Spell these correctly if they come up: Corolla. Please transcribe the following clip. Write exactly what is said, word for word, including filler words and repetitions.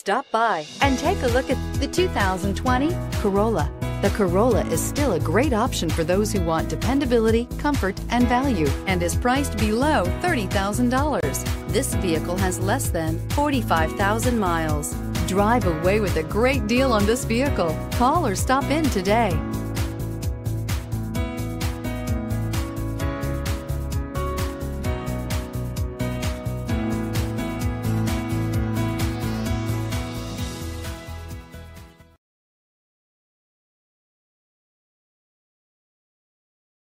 Stop by and take a look at the two thousand twenty Corolla. The Corolla is still a great option for those who want dependability, comfort, and value, and is priced below thirty thousand dollars. This vehicle has less than forty-five thousand miles. Drive away with a great deal on this vehicle. Call or stop in today.